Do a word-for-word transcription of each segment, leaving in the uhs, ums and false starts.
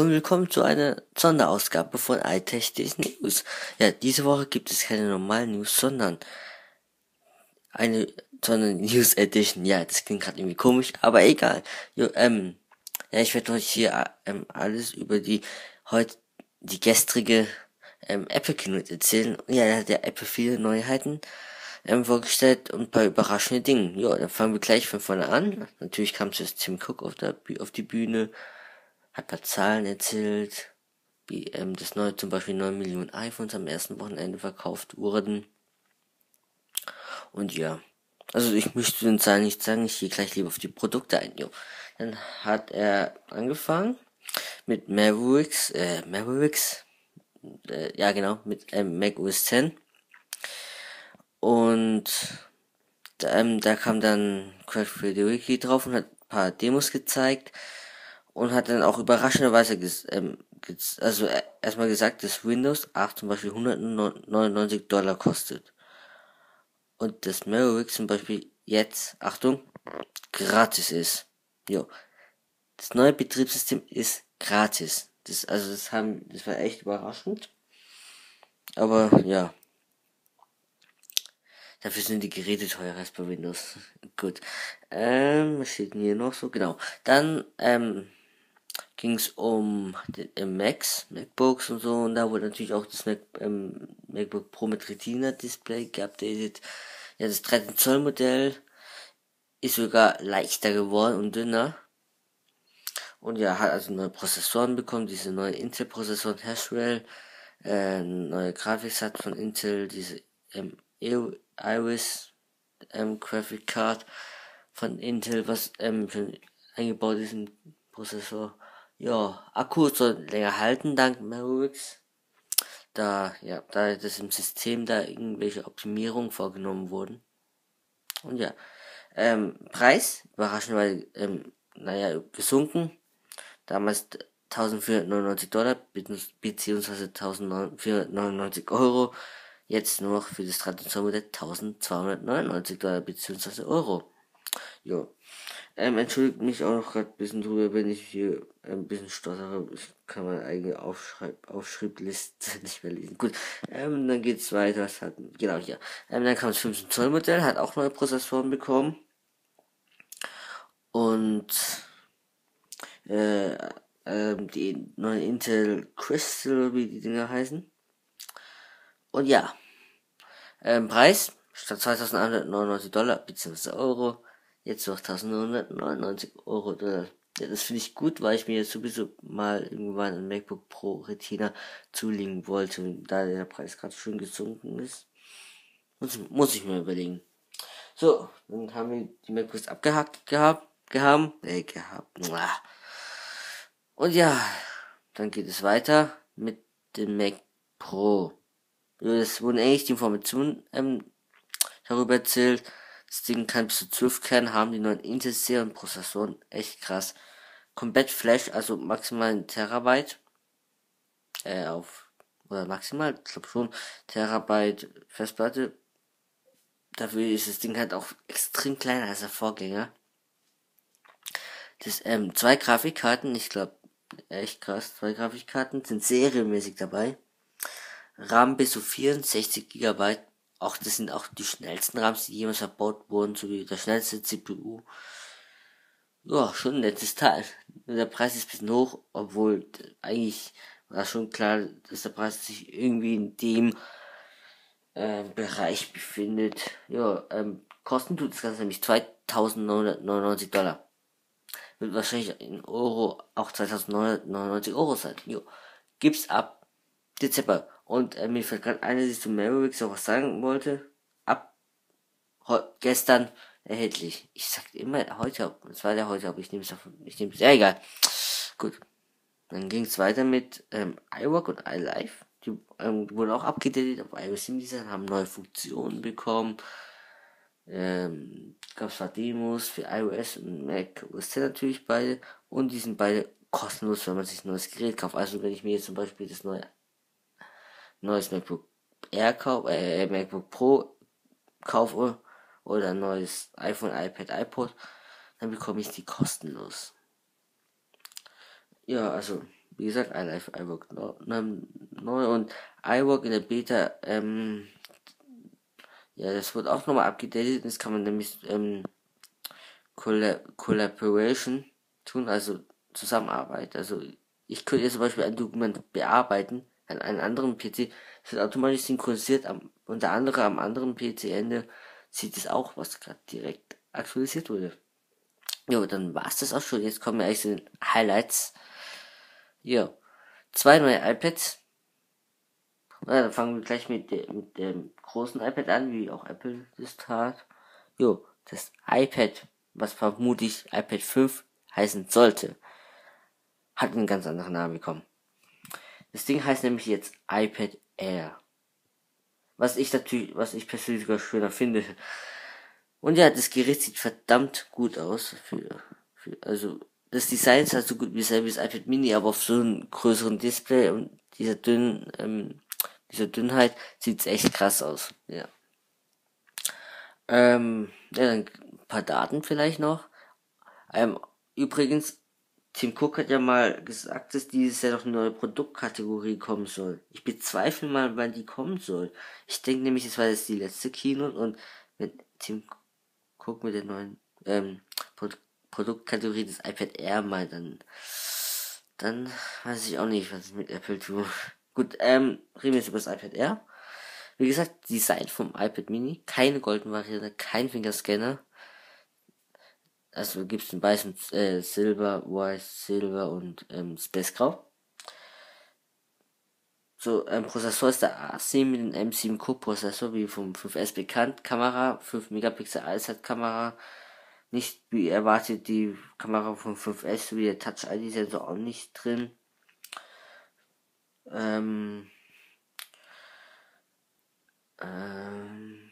Hallo und willkommen zu einer Sonderausgabe von iTechDisc News. Ja, diese Woche gibt es keine normalen News, sondern eine sondern News Edition. Ja, das klingt gerade irgendwie komisch, aber egal. Jo, ähm, ja, ich werde euch hier ähm, alles über die heute die gestrige ähm, Apple Keynote erzählen. Ja, da hat ja Apple viele Neuheiten ähm, vorgestellt und ein paar überraschende Dinge. Ja, dann fangen wir gleich von vorne an. Natürlich kam zuerst Tim Cook auf, der, auf die Bühne. Hat ein paar Zahlen erzählt, wie ähm, das neue, zum Beispiel neun Millionen iPhones am ersten Wochenende verkauft wurden. Und ja, also ich möchte den Zahlen nicht sagen, ich gehe gleich lieber auf die Produkte ein. Jo. Dann hat er angefangen mit MeroWix, äh, MeroWix, äh, ja genau, mit ähm, Mac O S X. Und ähm, da kam dann Craig Federighi drauf und hat ein paar Demos gezeigt. Und hat dann auch überraschenderweise, ges- ähm, ges- also äh, erstmal gesagt, dass Windows acht zum Beispiel hundertneunundneunzig Dollar kostet. Und dass MeroWix zum Beispiel jetzt, Achtung, gratis ist. Jo. Das neue Betriebssystem ist gratis. Das, also das haben, das war echt überraschend. Aber, ja. Dafür sind die Geräte teurer als bei Windows. Gut. Ähm, was steht denn hier noch so? Genau. Dann, ähm, ging es um den Macs, MacBooks und so, und da wurde natürlich auch das Mac, ähm, MacBook Pro mit Retina Display geupdatet. Ja, das dreizehn Zoll Modell ist sogar leichter geworden und dünner. Und ja, hat also neue Prozessoren bekommen, diese neue Intel Prozessoren Haswell, äh, neue Grafik hat von Intel, diese, ähm, Iris, ähm, Graphic Card von Intel, was, ähm, schon eingebaut ist im Prozessor. Ja, Akku soll länger halten, dank MeroWix. Da, ja, da das im System da irgendwelche Optimierungen vorgenommen wurden. Und ja, ähm, Preis, überraschenderweise, ähm, naja, gesunken. Damals eintausendvierhundertneunundneunzig Dollar, beziehungsweise eintausendvierhundertneunundneunzig Euro. Jetzt nur noch für das dreizehn Zoll Modell eintausendzweihundertneunundneunzig Dollar, beziehungsweise Euro. Jo. Ähm, entschuldigt mich auch noch gerade ein bisschen drüber, wenn ich hier ein bisschen stottere. Ich kann meine eigene Aufschreib- Aufschreibliste nicht mehr lesen. Gut, ähm, dann geht's weiter. Das hat, genau, hier. Ähm, dann kam das fünfzehn Zoll Modell, hat auch neue Prozessoren bekommen. Und, äh, ähm, die neue Intel Crystal, wie die Dinger heißen. Und ja, ähm, Preis statt zweitausendeinhundertneunundneunzig Dollar bzw. Euro, jetzt noch eintausendneunhundertneunundneunzig Euro. Ja, das finde ich gut, weil ich mir jetzt sowieso mal irgendwann ein MacBook Pro Retina zulegen wollte, da der Preis gerade schön gesunken ist. Muss, muss ich mir überlegen. So, dann haben wir die MacBooks abgehackt gehabt, gehabt, äh, gehabt. Und ja, dann geht es weiter mit dem Mac Pro. Ja, das wurden eigentlich die Informationen ähm, darüber erzählt. Das Ding kann bis zu zwölf Kerne haben, die neuen Intel Xeon Prozessoren, echt krass. Komplett Flash, also maximal ein Terabyte. Äh, auf, oder maximal, ich glaube schon, Terabyte Festplatte. Dafür ist das Ding halt auch extrem kleiner als der Vorgänger. Das, ähm, zwei Grafikkarten, ich glaube, echt krass, zwei Grafikkarten sind serienmäßig dabei. RAM bis zu vierundsechzig Gigabyte, auch das sind auch die schnellsten RAMs, die jemals verbaut wurden, sowie der schnellste C P U. Ja, schon ein nettes Teil. Der Preis ist ein bisschen hoch, obwohl eigentlich war schon klar, dass der Preis sich irgendwie in dem äh, Bereich befindet. Ja, ähm, kosten tut das Ganze nämlich zweitausendneunhundertneunundneunzig Dollar. Wird wahrscheinlich in Euro auch zweitausendneunhundertneunundneunzig Euro sein. Jo, gibt's ab Dezember. Und äh, mir fällt gerade eine, die ich zu MeroWix auch was sagen wollte. Ab heu- gestern erhältlich. Ich sag immer heute, es war der heute, aber ich nehme es davon. Ich nehme es. Ja, egal. Gut. Dann ging es weiter mit ähm, iWork und iLife. Die ähm, wurden auch abgedatet auf iOS sieben, haben neue Funktionen bekommen. Ähm, gab es zwar Demos für iOS und Mac O S X natürlich beide. Und die sind beide kostenlos, wenn man sich ein neues Gerät kauft. Also wenn ich mir jetzt zum Beispiel das neue neues MacBook Air kaufe, äh, MacBook Pro kaufe oder ein neues iPhone, iPad, iPod, dann bekomme ich die kostenlos. Ja, also Wie gesagt, iLife, iWork neu und iWork in der Beta, ähm, ja, das wird auch nochmal abgedatet. Das kann man nämlich ähm, Collab- Collaboration tun, also Zusammenarbeit. Also ich könnte jetzt zum Beispiel ein Dokument bearbeiten an einem anderen P C, das wird automatisch synchronisiert, am, unter anderem am anderen P C-Ende sieht es auch, was gerade direkt aktualisiert wurde. Jo, dann war's das auch schon. Jetzt kommen wir eigentlich zu den Highlights. Jo, zwei neue iPads. Na, dann fangen wir gleich mit, de- mit dem großen iPad an, wie auch Apple das tat. Jo, das iPad, was vermutlich iPad fünf heißen sollte, hat einen ganz anderen Namen bekommen. Das Ding heißt nämlich jetzt iPad Air. Was ich natürlich, was ich persönlich sogar schöner finde. Und ja, das Gerät sieht verdammt gut aus. Für, für, also, das Design ist halt so gut wie dasselbe wie das iPad Mini, aber auf so einem größeren Display und dieser dünnen, ähm, dieser Dünnheit sieht's echt krass aus. Ja. Ähm, ja, dann ein paar Daten vielleicht noch. Ähm, übrigens, Tim Cook hat ja mal gesagt, dass dieses Jahr noch eine neue Produktkategorie kommen soll. Ich bezweifle mal, wann die kommen soll. Ich denke nämlich, das war jetzt die letzte Keynote und mit Tim Cook mit der neuen ähm, Pro- Produktkategorie des iPad Air mal, dann dann weiß ich auch nicht, was ich mit Apple tue. Gut, ähm, reden wir jetzt über das iPad Air. Wie gesagt, Design vom iPad Mini, keine Golden-Variante, kein Fingerscanner. Also gibt es den weißen, äh, Silber, Weiß, Silber und ähm, Space Grau. So, ähm, Prozessor ist der A sieben mit dem M sieben Co-Prozessor, wie vom fünf S bekannt. Kamera, fünf Megapixel Allzeit-Kamera. Nicht wie erwartet die Kamera vom fünf S, sowie der Touch-I D-Sensor auch nicht drin. Ähm, ähm,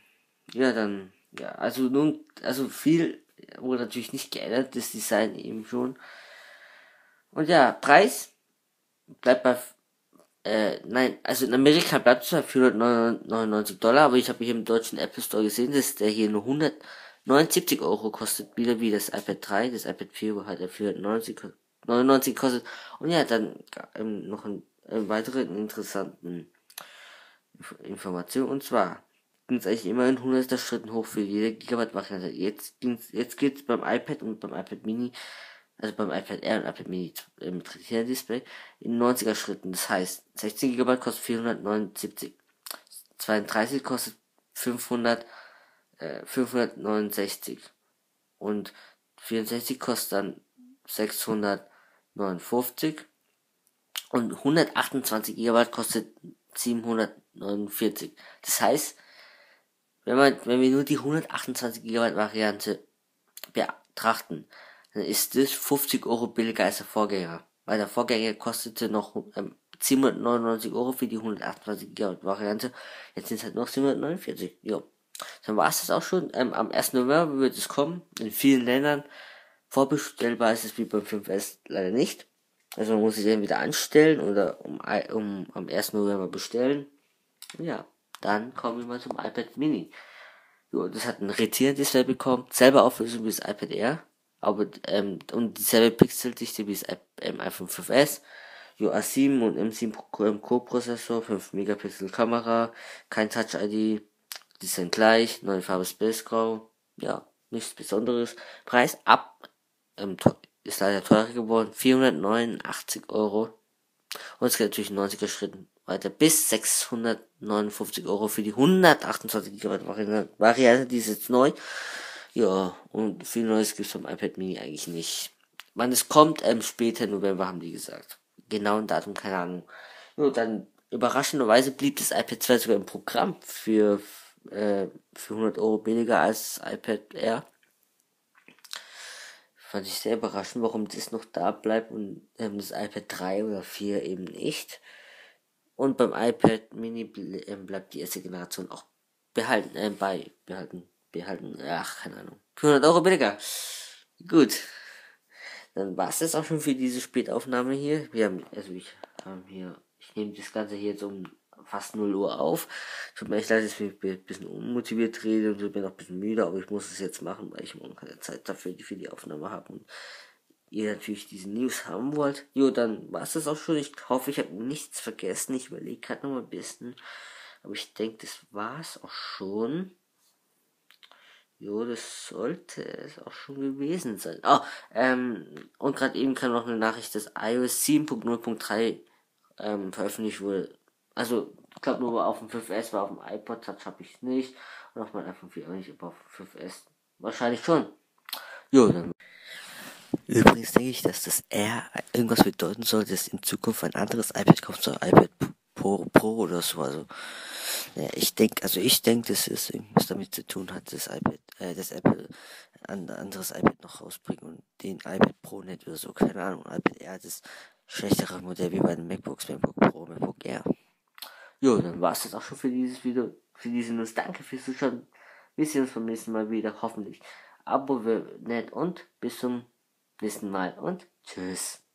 ja, dann, ja, also nun, also viel wurde natürlich nicht geändert, das Design eben schon. Und ja, Preis bleibt bei Äh, nein, also in Amerika bleibt es bei vierhundertneunundneunzig Dollar, aber ich habe hier im deutschen Apple Store gesehen, dass der hier nur hundertneunundsiebzig Euro kostet, wieder wie das iPad drei, das iPad vier hat er vierhundertneunundneunzig kostet. Und ja, dann ähm, noch einen, einen weiteren interessanten Inf- Information, und zwar ging es eigentlich immer in hunderter Schritten hoch für jede Gigabyte-Variante. Jetzt ging's, jetzt geht's beim iPad und beim iPad Mini, also beim iPad Air und iPad Mini äh, mit Retina Display, in neunziger Schritten. Das heißt, sechzehn Gigabyte kostet vierhundertneunundsiebzig, zweiunddreißig kostet fünfhundert, fünfhundertneunundsechzig und vierundsechzig kostet dann sechshundertneunundfünfzig und hundertachtundzwanzig Gigabyte kostet siebenhundertneunundvierzig. Das heißt, wenn man, wenn wir nur die hundertachtundzwanzig Gigabyte Variante betrachten, dann ist das fünfzig Euro billiger als der Vorgänger. Weil der Vorgänger kostete noch ähm, siebenhundertneunundneunzig Euro für die hundertachtundzwanzig Gigabyte Variante. Jetzt sind es halt noch siebenhundertneunundvierzig. Jo. Dann war es das auch schon. Ähm, am ersten November wird es kommen. In vielen Ländern vorbestellbar ist es wie beim fünf S leider nicht. Also man muss sich den wieder anstellen oder um, um am ersten November bestellen. Ja, dann kommen wir mal zum iPad Mini. Jo, das hat ein Retina-Display bekommen. Selber Auflösung wie das iPad Air. Aber, ähm, und dieselbe Pixeldichte wie das ähm, iPhone fünf S. Jo, A sieben und M sieben Co-Prozessor, fünf Megapixel Kamera, kein Touch-I D, die sind gleich, neue Farbe Space Grau. Ja, nichts Besonderes. Preis ab, ähm, ist leider teurer geworden, vierhundertneunundachtzig Euro. Und es geht natürlich in neunziger Schritten weiter bis sechshundertneunundfünfzig Euro für die hundertachtundzwanzig Gigabyte Variante, Variante, die ist jetzt neu. Ja, und viel Neues gibt's vom iPad Mini eigentlich nicht. Wann es kommt, ähm, später November haben die gesagt. Genauen Datum, keine Ahnung. Ja, dann, überraschenderweise blieb das iPad zwei sogar im Programm für, äh, für hundert Euro billiger als das iPad Air. Fand ich sehr überraschend, warum das noch da bleibt und, ähm, das iPad drei oder vier eben nicht. Und beim iPad Mini ble- ähm, bleibt die erste Generation auch behalten, äh, bei, behalten. Behalten, ach, keine Ahnung. vierhundert Euro billiger. Gut. Dann war's das auch schon für diese Spätaufnahme hier. Wir haben, also ich haben hier, ich nehme das Ganze hier jetzt um fast null Uhr auf. Tut mir echt leid, dass ich ein bisschen unmotiviert rede und bin auch ein bisschen müde, aber ich muss es jetzt machen, weil ich morgen keine Zeit dafür für die Aufnahme habe. Und ihr natürlich diese News haben wollt. Jo, dann war es das auch schon. Ich hoffe, ich habe nichts vergessen. Ich überlege gerade noch mal ein bisschen. Aber ich denke, das war es auch schon. Jo, das sollte es auch schon gewesen sein. Ah, ähm, und gerade eben kam noch eine Nachricht, dass iOS sieben Punkt null Punkt drei ähm, veröffentlicht wurde. Also, ich glaube nur auf dem fünf S, war auf dem iPod Touch habe ich nicht. Und auf meinem iPhone vier auch nicht, aber auf dem fünf S wahrscheinlich schon. Jo, dann. Übrigens denke ich, dass das R irgendwas bedeuten soll, dass in Zukunft ein anderes iPad kommt, so iPad Pro, Pro oder so. Also, ja, ich denke, also ich denke, dass es irgendwas damit zu tun hat, dass iPad, äh, dass Apple ein anderes iPad noch rausbringt und den iPad Pro nicht oder so. Keine Ahnung, iPad Air, das schlechtere Modell wie bei den MacBooks, MacBook Pro, MacBook Air. Jo, dann war es das auch schon für dieses Video, für diese News. Danke fürs Zuschauen. Wir sehen uns beim nächsten Mal wieder, hoffentlich. Abo, nett und bis zum nächsten Mal und tschüss.